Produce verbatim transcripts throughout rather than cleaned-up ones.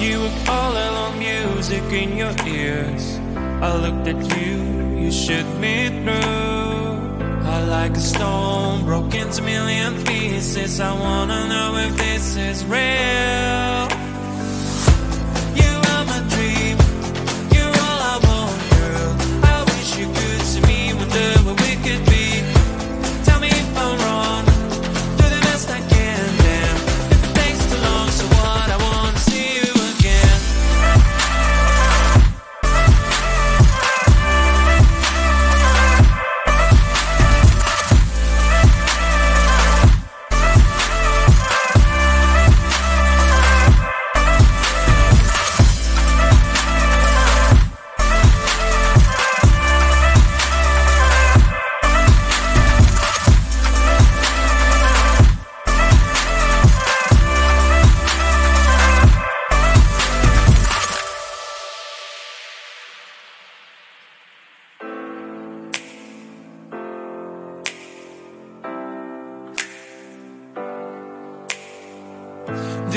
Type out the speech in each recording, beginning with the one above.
You were all along, music in your ears. I looked at you, you shook me through. I like a stone broke into million pieces. I wanna know if this is real. You are my dream, you're all I want, girl. I wish you could see me, wonder what we could be. Tell me if I'm wrong, do the best I can. Damn, if it takes too long, so what? I wanna see you again.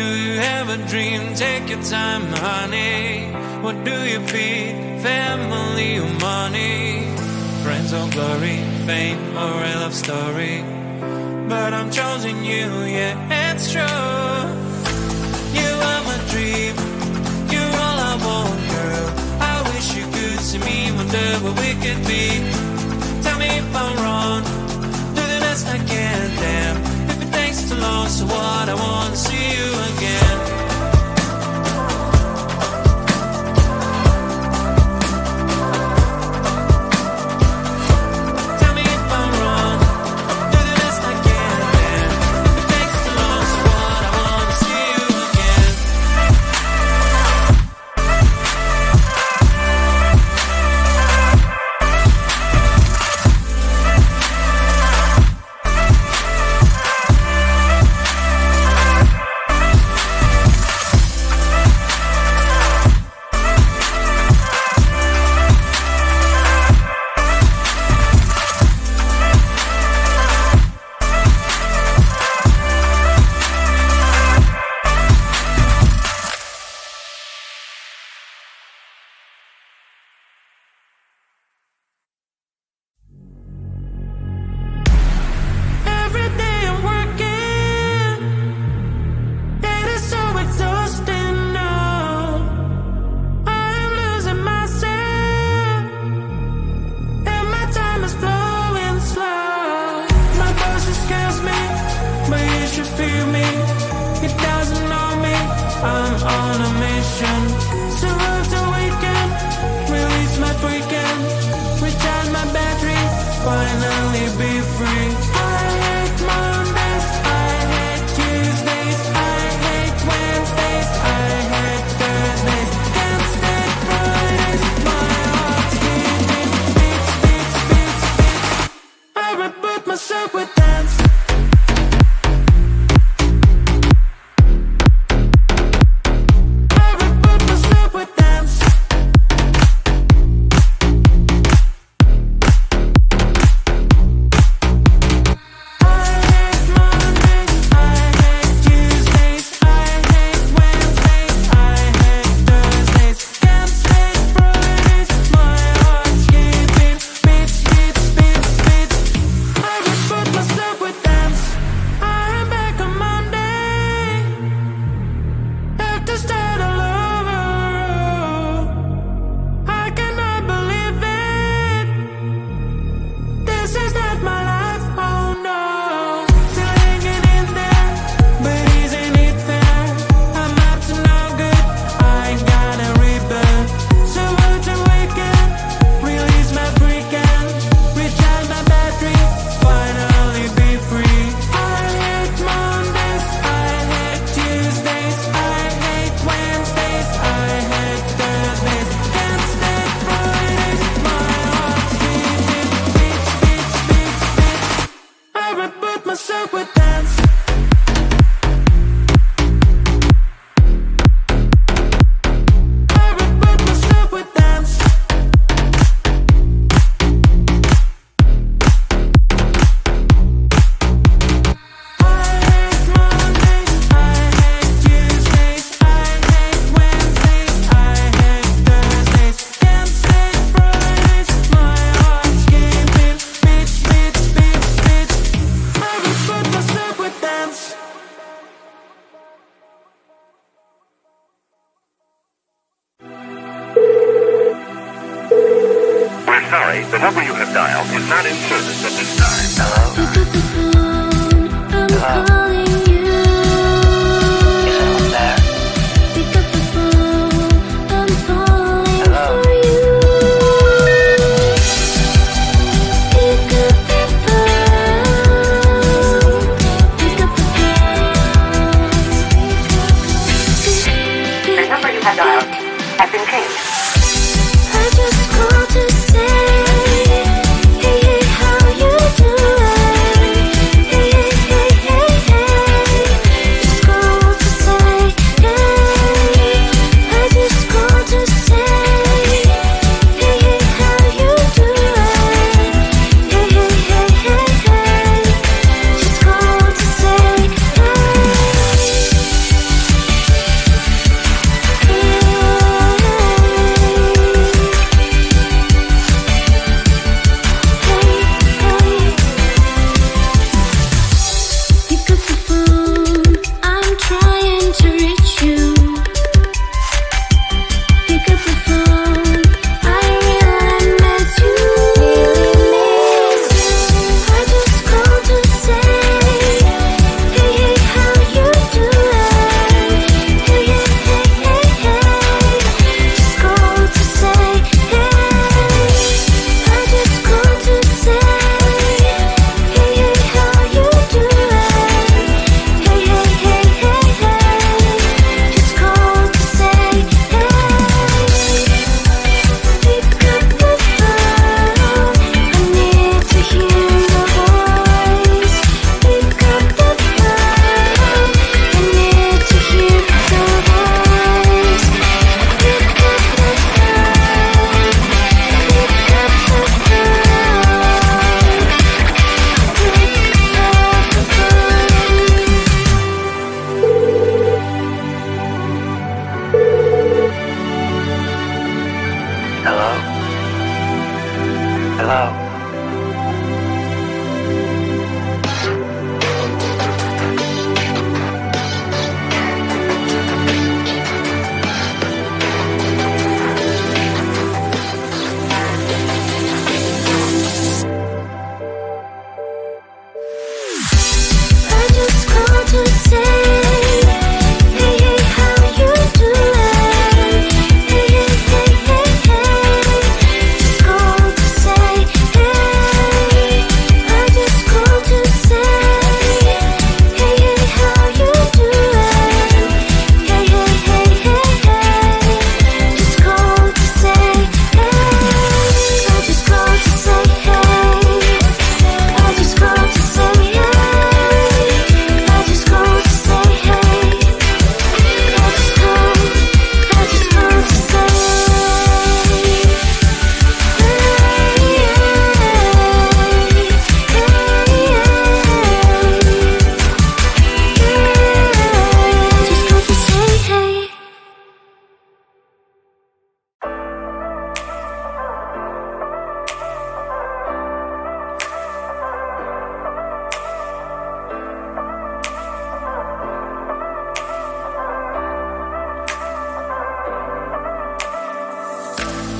Do you have a dream? Take your time, honey. What do you feed? Family or money? Friends or glory, fame or a love story? But I'm choosing you, yeah, it's true. You are my dream, you're all I want, girl. I wish you could see me, wonder what we could be. Tell me if I'm wrong, do the best I can, damn. Thanks too long, so what? I wanna see you again. sorry, the number you have dialed is not in service at this time. Hello? Pick up the phone, I'm Hello? calling you. Is anyone there? Pick up the phone, I'm falling Hello? for you. Pick up the phone, pick up the phone. The number you have dialed has been changed. I just called to say Hello.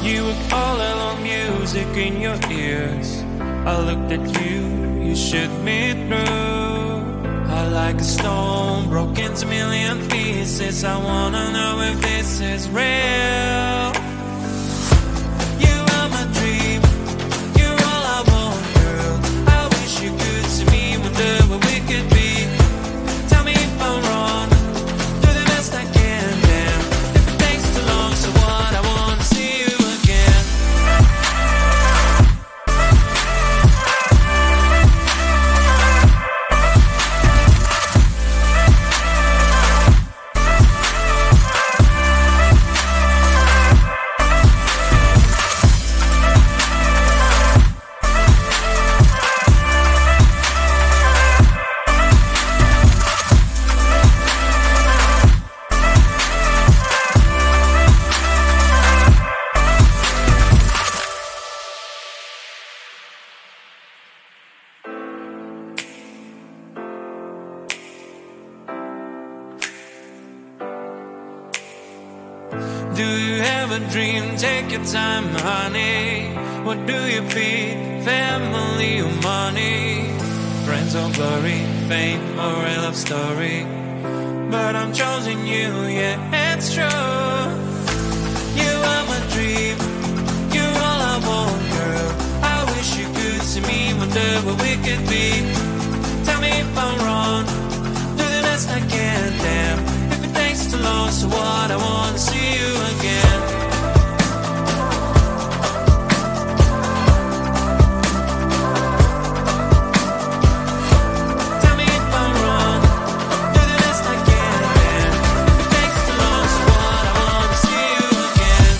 You were calling on music in your ears. I looked at you, you shook me through. I like a stone broke into million pieces. I wanna know if this is real. Do you have a dream? Take your time, honey. What do you feed? Family or money? Friends or glory? Fame or a love story? But I'm choosing you, yeah, it's true. You are my dream. You're all I want, girl. I wish you could see me. Wonder what we could be. Tell me if I'm wrong. Do the best I can, damn. Too long, so what? I wanna see you again. Tell me if I'm wrong. Do the best I can, man. If it takes too long, so what? I wanna see you again.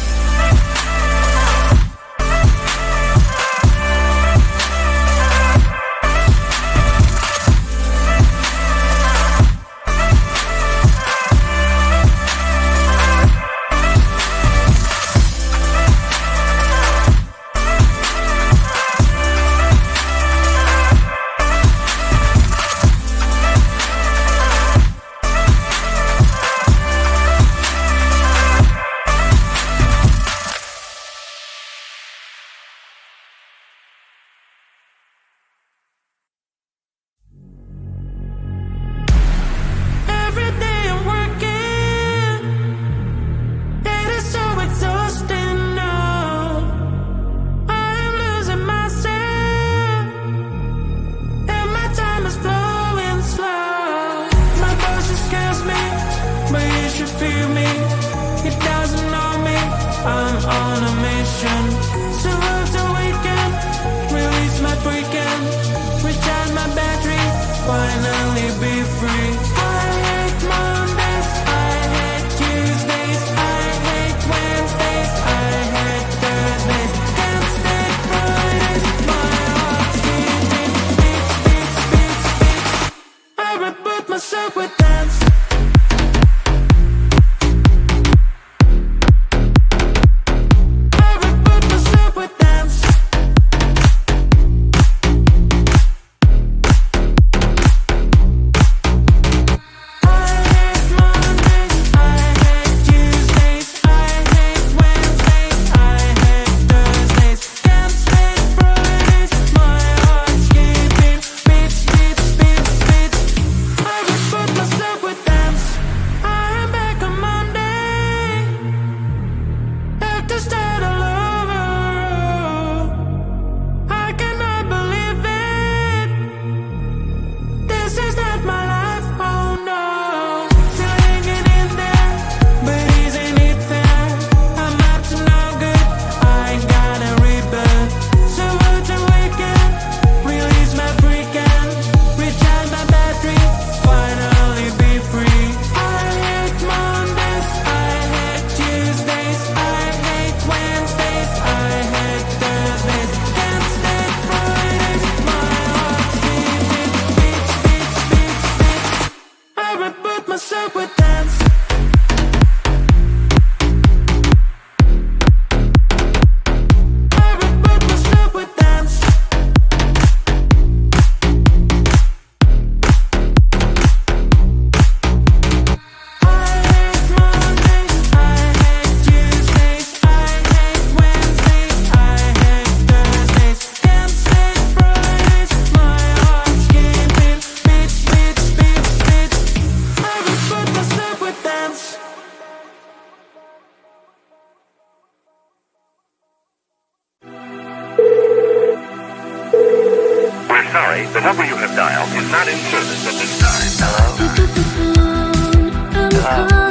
Not in service at this time. Hello? Pick up the phone, I'm a call.